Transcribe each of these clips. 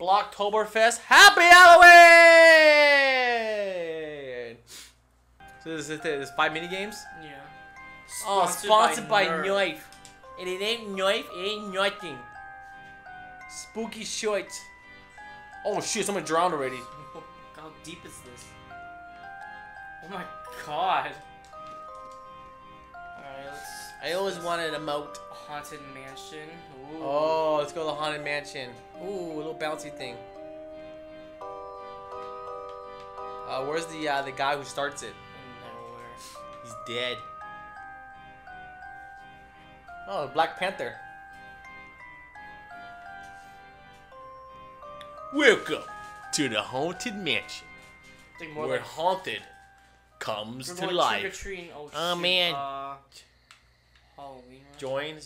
Bloxtoberfest. Happy Halloween! So this is it. There's 5 mini games. Yeah. Sponsored by Knife. And it ain't Knife. It ain't nothing. Spooky short. Oh shit! Someone drowned already. How deep is this? Oh my god. Alright, I always wanted a moat. Haunted Mansion. Ooh. Oh, let's go to the Haunted Mansion. Ooh, a little bouncy thing. Where's the guy who starts it? Nowhere. He's dead. Oh, Black Panther. Welcome to the Haunted Mansion. Where haunted comes to life. Oh, oh man. Halloween rush.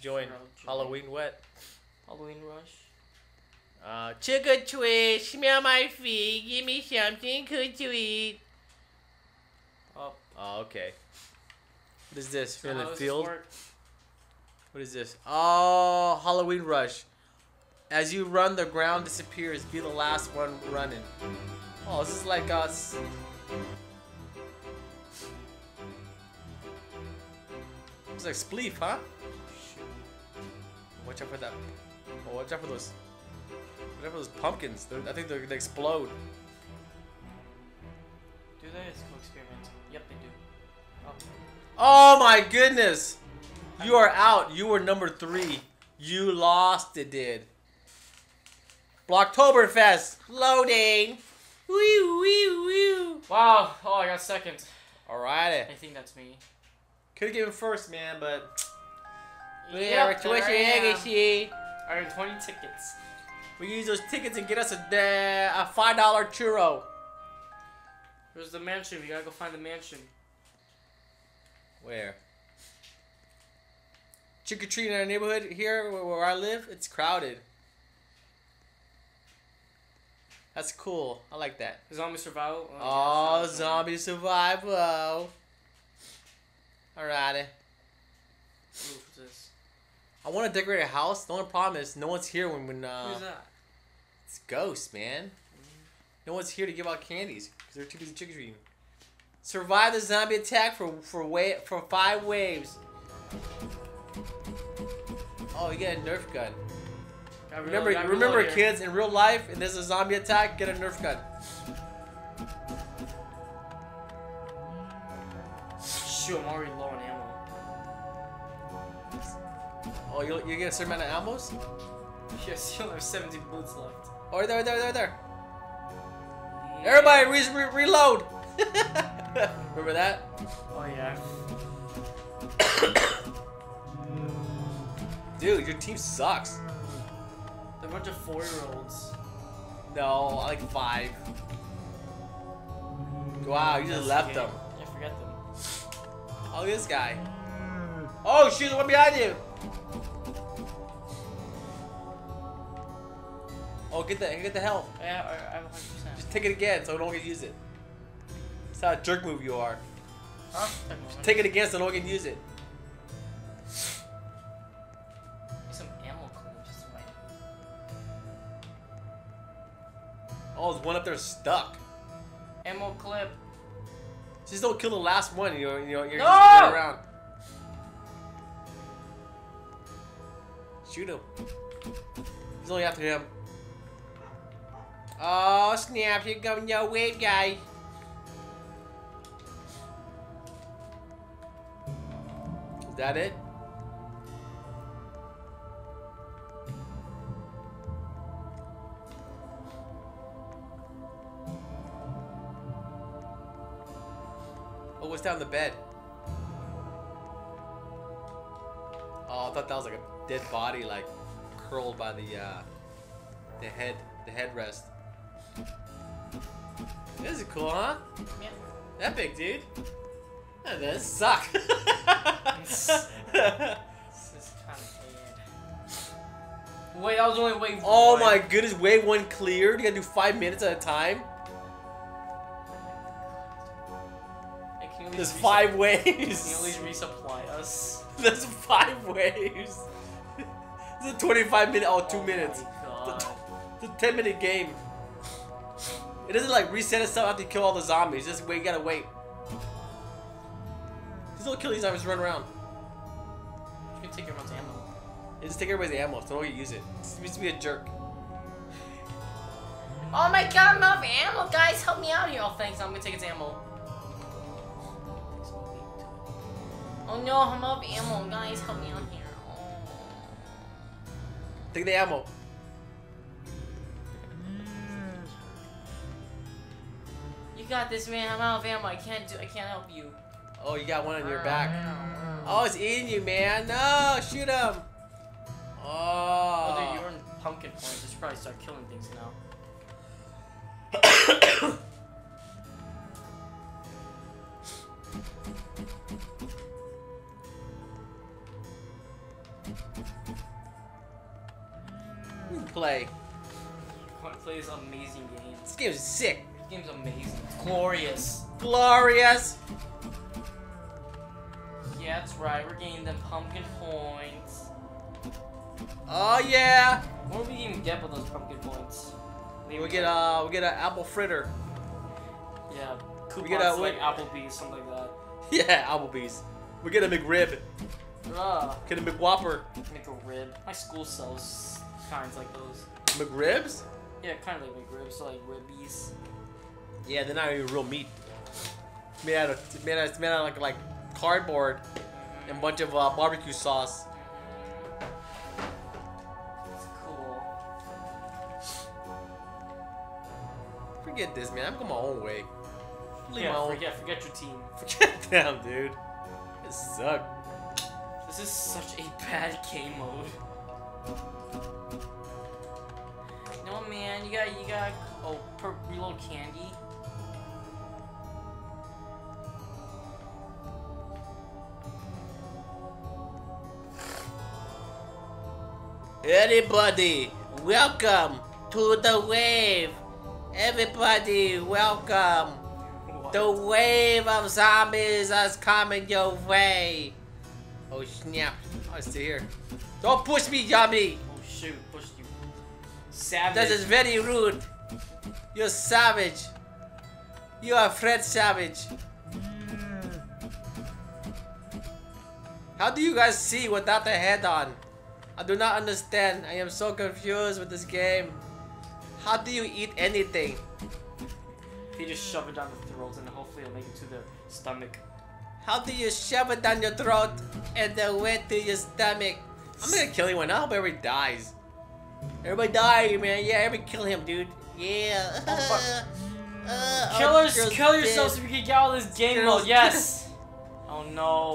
Join. Halloween what? Halloween rush. Trick or treat, smell my feet, give me something good to eat. Oh. Oh, okay. What is this? So in the field? What is this? Oh, Halloween rush. As you run, the ground disappears. Be the last one running. Oh, this is like us. It's like spleef, huh? Shoot. Watch out for that. Oh, watch out for those. Watch out for those pumpkins. I think they're gonna explode. Do they? It's cool experiment. Yep, they do. Oh. Oh my goodness! You are out. You were number 3. You lost. It did. Bloxtoberfest loading. Woo woo woo. Wow. Oh, I got second. Alrighty. I think that's me. Could've given first, man, but... Yeah, yep, we're tuition. I earned 20 tickets. We use those tickets and get us a $5 churro. Where's the mansion? We gotta go find the mansion. Where? Trick or treat in our neighborhood here, where I live, it's crowded. That's cool. I like that. Zombie survival? Oh, yeah, zombie survival. Alrighty. What's this? I want to decorate a house. The only problem is no one's here when. Who's that? It's ghosts, man. No one's here to give out candies because they're too busy trick or treating. Survive the zombie attack for 5 waves. Oh, you get a Nerf gun. Remember, kids, in real life, if there's a zombie attack, get a Nerf gun. Shoot, I'm already low on ammo. Oh, you get a certain amount of ammos? Yes, you only have 17 bullets left. Oh, right there. Yeah. Everybody, reload! Remember that? Oh, yeah. Dude, your team sucks. They're a bunch of 4-year-olds. No, like 5. Wow, you just left them. I forgot them. Oh, this guy. Oh, shoot, the one behind you. Oh, get the health. Yeah, I have 100%. Just take it again so I don't get to use it. That's how a jerk move you are. Huh? Just take it again so I don't get to use it. Some ammo clips. Oh, there's one up there stuck. Ammo clip. Just don't kill the last one, you're just going around. Shoot him. He's only after him. Oh, snap, you're going your way, guy. Is that it? What's down the bed? Oh, I thought that was like a dead body, like curled by the headrest. This is cool, huh? Yeah. Epic, dude. That does suck. This is kind of weird. Wait, I was only wave 1. Oh my goodness, wave 1 cleared. You gotta do 5 minutes at a time. There's 5 waves. Can you at least resupply us? There's 5 waves. This is 25 minutes. Oh, 2 minutes. My God. It's a 10-minute game. It doesn't like reset itself after you kill all the zombies. Just wait, you gotta wait. Just don't kill these zombies, run around. You can take everyone's ammo. Yeah, just take everybody's ammo, so don't use it. Just used to be a jerk. Oh my god, I'm out of ammo, guys, help me out here. Oh, thanks, I'm gonna take his ammo. Oh no, I'm out of ammo, guys, help me out here. Take the ammo. You got this, man. I'm out of ammo. I can't help you. Oh, you got one on your back. Oh, it's eating you, man. No, shoot him. Oh. Oh, dude, you're in pumpkin points. I should probably start killing things now. Play. Can't play this amazing game. This game's sick. This game's amazing. It's glorious. Glorious. Yeah, that's right. We're getting them pumpkin points. Oh yeah. What do we even get with those pumpkin points? We get an apple fritter. Yeah. We get a like Applebee's, something like that. Yeah, Applebee's. We get a McRib. Get a McWhopper. McRib. My school sells kinds like those. McRibs? Yeah, kind of like McRibs, so like ribbies. Yeah, they're not even real meat. It's made out of, like cardboard and a bunch of barbecue sauce. That's cool. Forget this, man. I'm going my own way. Forget your team. Forget them, dude. It sucked. This is such a bad game mode. No man, you got oh reload candy. Everybody, welcome to the wave. Everybody, welcome. What? The wave of zombies is coming your way. Oh snap! I'm still here. Don't push me, zombie. Oh shoot! Push you. Savage. That is very rude. You're savage. You are Fred Savage. How do you guys see without the head on? I do not understand. I am so confused with this game. How do you eat anything? They just shove it down the throat and hopefully it'll make it to their stomach. How do you shove it down your throat and then went to your stomach? I'm gonna kill you one. I hope everybody dies. Everybody die, man. Yeah, everybody kill him, dude. Yeah. Oh, kill yourselves so we can get out of this game mode. Yes. Oh no.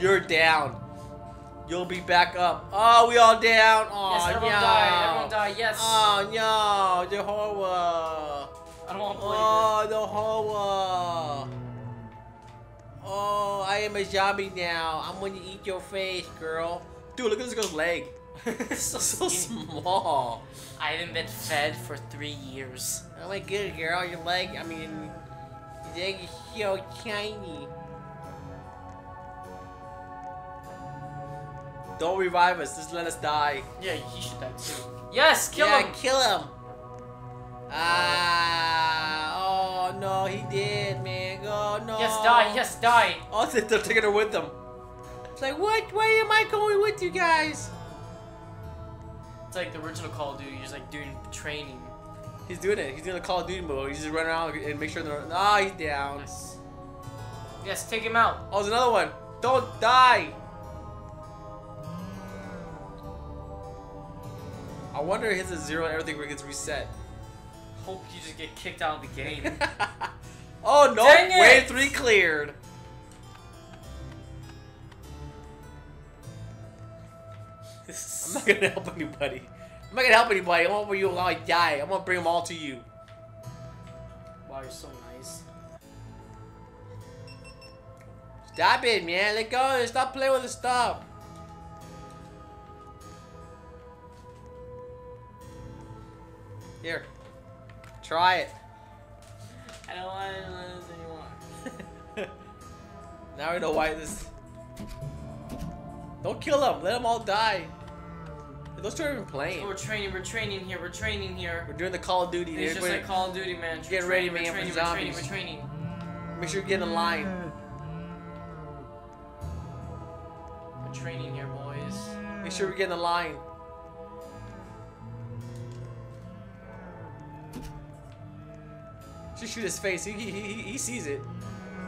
You're down. You'll be back up. Oh, we all down. Oh yes, everyone die. Everyone die. Yes. Oh no, the horror. I don't want to play this. The horror. Oh, I am a zombie now. I'm gonna eat your face, girl. Dude, look at this girl's leg. It's so small. I haven't been fed for 3 years. Oh my good girl, your leg, your leg is so tiny. Don't revive us, just let us die. Yeah, he should die too. Yes, kill him! Yeah, kill him! Ah, oh no, he did, man. Oh no. Yes, die, yes, die. Oh, they're taking her with them. It's like, what? Why am I going with you guys? It's like the original Call of Duty, you're just like doing training. He's doing it. He's doing the Call of Duty mode. He's just running around and make sure they're... Ah, he's down. Yes. Yes, take him out. Oh, there's another one. Don't die. I wonder if it's a zero and everything where it gets reset. Hope you just get kicked out of the game. Oh, no. Wave 3 cleared. I'm not gonna help anybody. I'm not gonna help anybody. I want you all to die. I'm gonna bring them all to you. Wow, you're so nice. Stop it, man. Let go. Stop playing with the stuff. Here. Try it. I don't want to do this anymore. Now we know why this... Don't kill them. Let them all die. Those two are even playing. We're training here. We're doing the Call of Duty. It's just like Call of Duty, man. Get ready, man, for zombies. We're training. Make sure you get in line. We're training here, boys. Make sure we get in the line. Just shoot his face. He sees it.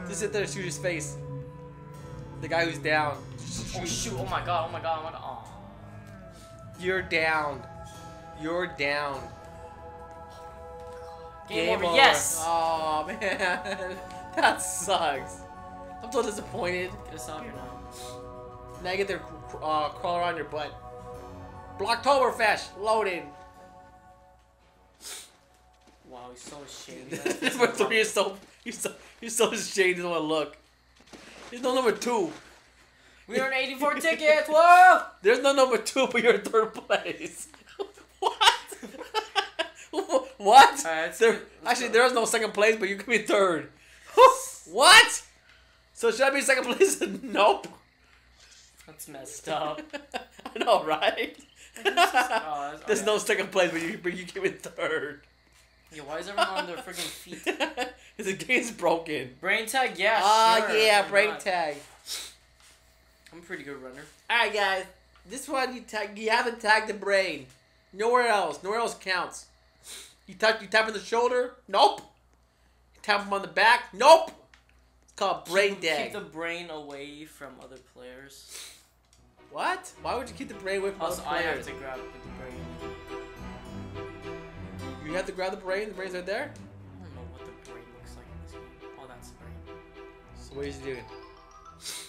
Just sit there and shoot his face. The guy who's down. Oh shoot! Oh my god! Oh my god! Oh my god! Oh. You're down. You're down. Game over. Yes. Oh man, that sucks. I'm so disappointed. Get us out here now. Now you get to crawl around your butt. Blocktoberfest loaded. Wow, he's so ashamed. Number three is so ashamed. He doesn't want to look. There's no number two. We earned 84 tickets. Whoa! There's no number two, but you're in third place. What? What? Right, there is no second place, but you can be third. What? So should I be second place? Nope. That's messed up. I know, right? There's no second place, but you can be third. Yeah, why is everyone on their freaking feet? Because the game's broken. Brain tag, yeah. Oh, sure. Yeah, brain tag. I'm a pretty good runner. Alright, guys. This one, you haven't tagged the brain. Nowhere else. Nowhere else counts. You tap on the shoulder? Nope. You tap him on the back? Nope. It's called brain tag. Keep the brain away from other players. What? Why would you keep the brain away from other players? I have to grab the brain. You have to grab the brain? The brain's right there? I don't know what the brain looks like in this game. Oh, that's the brain. So what is he doing?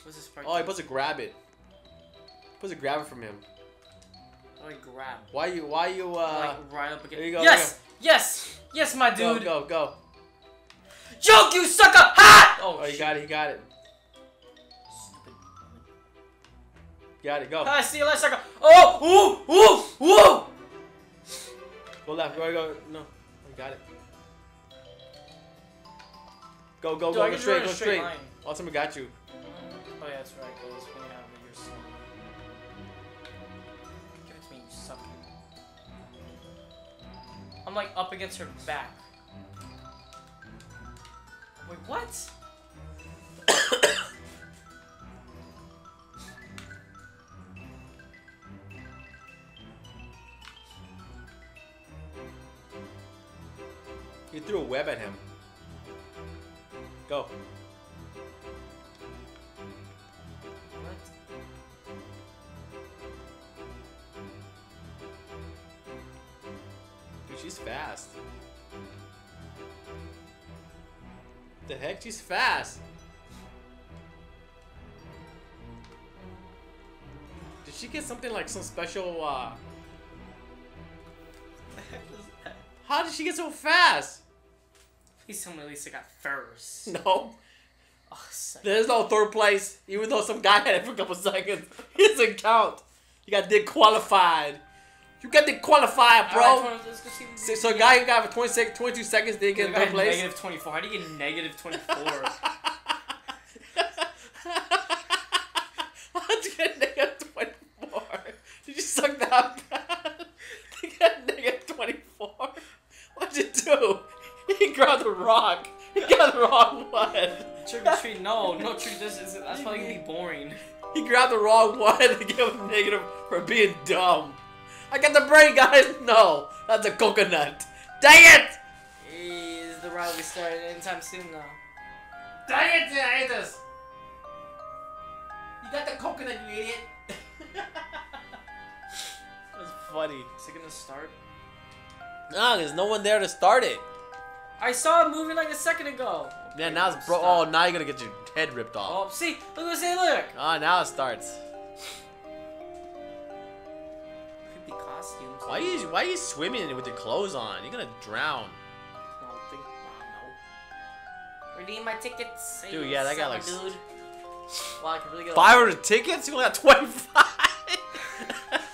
What's this part? Oh, you're supposed to grab it. You're supposed to grab it from him. How do I grab? Why you like right up again. There you go. Yes! Yes! Yes, my dude! Go, go, go. Joke, you sucker! Ha! Oh, you got it, you got it. Stupid. Got it, go. I see you, sucker! Oh! Ooh! Ooh! Ooh! Go left, go. No, I got it. Go, go, dude, go, go straight. Line. Oh, someone got you. Oh, yeah, that's right, guys. When you have it, you're slow. Give it to me, you sucker. I'm like up against her back. Wait, what? You threw a web at him. Go. What? Dude, she's fast. The heck? She's fast. Did she get something like some special, How did she get so fast? Please tell me at least I got first. No. Oh, there's no third place, even though some guy had it for a couple seconds. It doesn't count. You got disqualified. You got disqualified, bro. Right, so a guy who got for 22 seconds didn't get third place. Negative 24. How do you get negative 24? How'd you get negative 24? Did you suck that bad? You got negative 24. What'd you do? He grabbed the rock. He got the wrong one. Trick or treat? No trick. That's probably gonna be boring. He grabbed the wrong one and gave him negative for being dumb. I got the brain, guys. No, that's a coconut. Dang it! Is the rivalry started anytime soon now? Dang it! I hate this. You got the coconut, you idiot. That's funny. Is it gonna start? No, there's no one there to start it. I saw it moving like a second ago. Yeah, now it's bro. Oh, now you're gonna get your head ripped off. Oh, see, look. Oh, now it starts. Creepy costumes. Why are you swimming in it with your clothes on? You're gonna drown. I don't think. I don't know. Redeem my tickets. Dude, yeah, that guy looks. Dude. Wow, I can really get 500 tickets. You only got 25.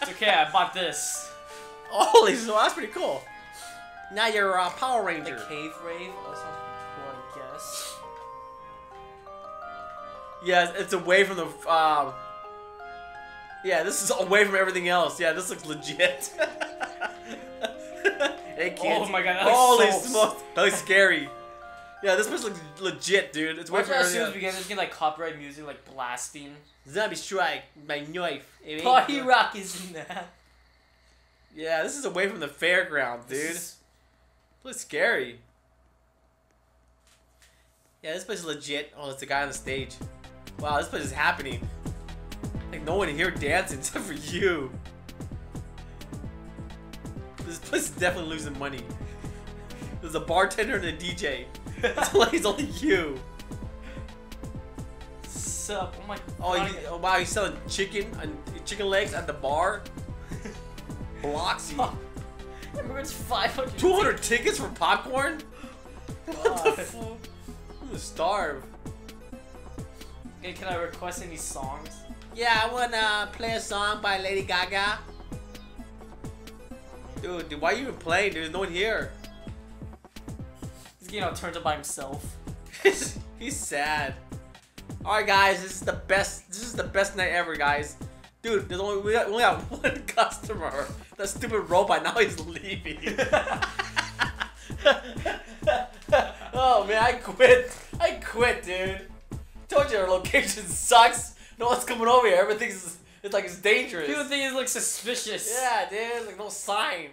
It's okay. I bought this. Holy, so that's pretty cool. Now you're a Power Ranger. The cave rave? Oh, that sounds cool, I guess. Yeah, it's away from the Yeah, this is away from everything else. Yeah, this looks legit. Hey, kids. Oh my god, that looks smokes. That looks scary. Yeah, this place looks legit, dude. It's way from everything else. There's gonna like copyright music, like blasting. Zombie strike, my knife. Party rock is in that. Yeah, this is away from the fairground, dude. This place is scary. Yeah, this place is legit. Oh, it's the guy on the stage. Wow, this place is happening. Like, no one here dancing except for you. This place is definitely losing money. There's a bartender and a DJ. It's only you. Sup? Oh my god. Oh, wow, you're selling chicken legs at the bar? Bloxy. Oh, I remember it's 500. 200 tickets for popcorn? What the fuck? I'm gonna starve. Okay, can I request any songs? Yeah, I wanna play a song by Lady Gaga. Dude, why are you even playing? There's no one here. He's getting all turned up by himself. He's sad. Alright guys, this is the best night ever, guys. Dude, we only got one customer. That stupid robot, now he's leaving. Oh man, I quit, dude. Told you our location sucks. No one's coming over here. Everything's, it's like it's dangerous. People think it looks suspicious. Yeah, dude, like no sign.